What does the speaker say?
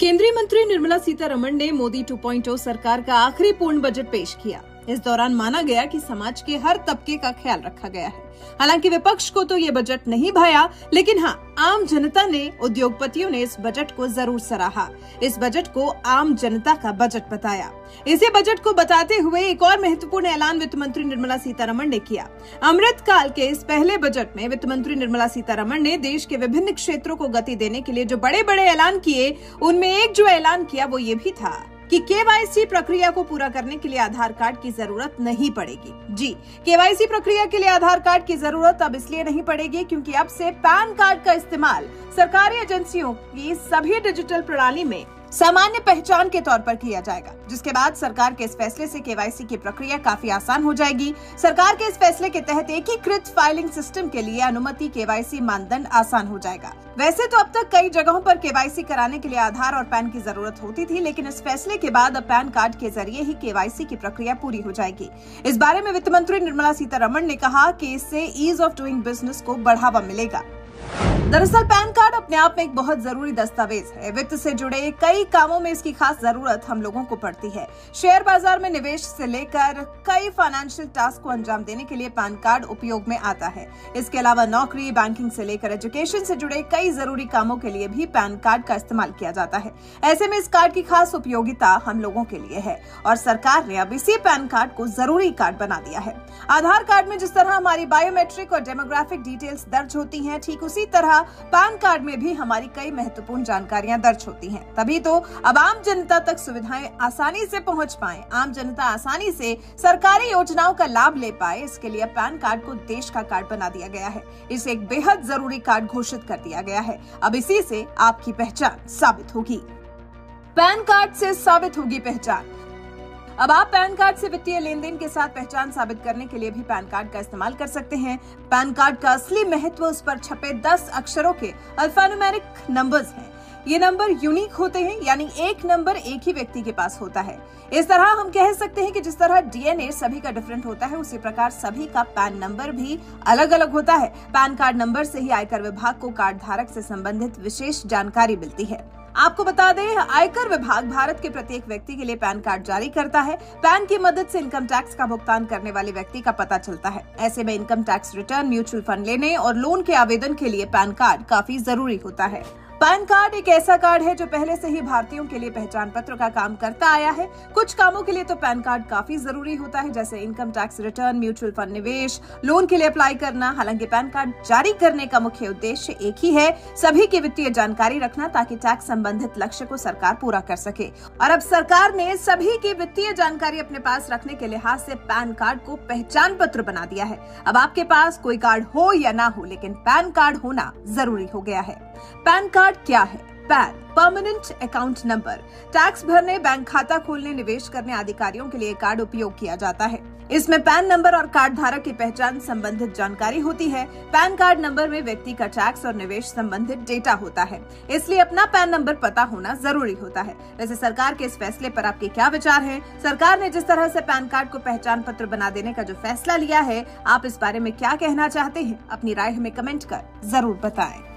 केंद्रीय मंत्री निर्मला सीतारमण ने मोदी 2.0 सरकार का आखिरी पूर्ण बजट पेश किया। इस दौरान माना गया कि समाज के हर तबके का ख्याल रखा गया है। हालांकि विपक्ष को तो ये बजट नहीं भाया, लेकिन हाँ, आम जनता ने, उद्योगपतियों ने इस बजट को जरूर सराहा। इस बजट को आम जनता का बजट बताया। इसी बजट को बताते हुए एक और महत्वपूर्ण ऐलान वित्त मंत्री निर्मला सीतारमण ने किया। अमृत काल के इस पहले बजट में वित्त मंत्री निर्मला सीतारमण ने देश के विभिन्न क्षेत्रों को गति देने के लिए जो बड़े बड़े ऐलान किए, उनमें एक जो ऐलान किया वो ये भी था कि केवाईसी प्रक्रिया को पूरा करने के लिए आधार कार्ड की जरूरत नहीं पड़ेगी। जी, केवाईसी प्रक्रिया के लिए आधार कार्ड की जरूरत अब इसलिए नहीं पड़ेगी क्योंकि अब से पैन कार्ड का इस्तेमाल सरकारी एजेंसियों की सभी डिजिटल प्रणाली में सामान्य पहचान के तौर पर किया जाएगा, जिसके बाद सरकार के इस फैसले से केवाईसी की प्रक्रिया काफी आसान हो जाएगी। सरकार के इस फैसले के तहत एकीकृत फाइलिंग सिस्टम के लिए अनुमति केवाईसी मानदंड आसान हो जाएगा। वैसे तो अब तक कई जगहों पर केवाईसी कराने के लिए आधार और पैन की जरूरत होती थी, लेकिन इस फैसले के बाद अब पैन कार्ड के जरिए ही केवाईसी की प्रक्रिया पूरी हो जाएगी। इस बारे में वित्त मंत्री निर्मला सीतारमण ने कहा कि इससे ईज ऑफ डूइंग बिजनेस को बढ़ावा मिलेगा। दरअसल पैन कार्ड अपने आप में एक बहुत जरूरी दस्तावेज है। वित्त से जुड़े कई कामों में इसकी खास जरूरत हम लोगों को पड़ती है। शेयर बाजार में निवेश से लेकर कई फाइनेंशियल टास्क को अंजाम देने के लिए पैन कार्ड उपयोग में आता है। इसके अलावा नौकरी, बैंकिंग से लेकर एजुकेशन से जुड़े कई जरूरी कामों के लिए भी पैन कार्ड का इस्तेमाल किया जाता है। ऐसे में इस कार्ड की खास उपयोगिता हम लोगों के लिए है और सरकार ने अब इसी पैन कार्ड को जरूरी कार्ड बना दिया है। आधार कार्ड में जिस तरह हमारी बायोमेट्रिक और डेमोग्राफिक डिटेल्स दर्ज होती है, ठीक उसी तरह पैन कार्ड में भी हमारी कई महत्वपूर्ण जानकारियां दर्ज होती हैं। तभी तो अब आम जनता तक सुविधाएं आसानी से पहुंच पाएं, आम जनता आसानी से सरकारी योजनाओं का लाभ ले पाए, इसके लिए पैन कार्ड को देश का कार्ड बना दिया गया है। इसे एक बेहद जरूरी कार्ड घोषित कर दिया गया है। अब इसी से आपकी पहचान साबित होगी, पैन कार्ड से साबित होगी पहचान। अब आप पैन कार्ड से वित्तीय लेन देन के साथ पहचान साबित करने के लिए भी पैन कार्ड का इस्तेमाल कर सकते हैं। पैन कार्ड का असली महत्व उस पर छपे 10 अक्षरों के अल्फान्यूमेरिक नंबर्स हैं। ये नंबर यूनिक होते हैं, यानी एक नंबर एक ही व्यक्ति के पास होता है। इस तरह हम कह सकते हैं कि जिस तरह डीएनए सभी का डिफरेंट होता है, उसी प्रकार सभी का पैन नंबर भी अलग अलग होता है। पैन कार्ड नंबर से ही आयकर विभाग को कार्ड धारक से संबंधित विशेष जानकारी मिलती है। आपको बता दें, आयकर विभाग भारत के प्रत्येक व्यक्ति के लिए पैन कार्ड जारी करता है। पैन की मदद से इनकम टैक्स का भुगतान करने वाले व्यक्ति का पता चलता है। ऐसे में income tax return, mutual fund लेने और लोन के आवेदन के लिए पैन कार्ड काफी जरूरी होता है। पैन कार्ड एक ऐसा कार्ड है जो पहले से ही भारतीयों के लिए पहचान पत्र का काम करता आया है। कुछ कामों के लिए तो पैन कार्ड काफी जरूरी होता है, जैसे income tax return, mutual fund निवेश, लोन के लिए अप्लाई करना। हालांकि पैन कार्ड जारी करने का मुख्य उद्देश्य एक ही है, सभी की वित्तीय जानकारी रखना, ताकि टैक्स संबंधित लक्ष्य को सरकार पूरा कर सके। और अब सरकार ने सभी की वित्तीय जानकारी अपने पास रखने के लिहाज से पैन कार्ड को पहचान पत्र बना दिया है। अब आपके पास कोई कार्ड हो या ना हो, लेकिन पैन कार्ड होना जरूरी हो गया है। पैन कार्ड क्या है? PAN permanent account number. Tax भरने, बैंक खाता खोलने, निवेश करने आदि कार्यों के लिए कार्ड उपयोग किया जाता है। इसमें पैन नंबर और कार्ड धारक की पहचान संबंधित जानकारी होती है। पैन कार्ड नंबर में व्यक्ति का टैक्स और निवेश संबंधित डेटा होता है, इसलिए अपना पैन नंबर पता होना जरूरी होता है। वैसे सरकार के इस फैसले पर आपके क्या विचार हैं? सरकार ने जिस तरह से पैन कार्ड को पहचान पत्र बना देने का जो फैसला लिया है, आप इस बारे में क्या कहना चाहते हैं? अपनी राय हमें कमेंट कर जरूर बताएं।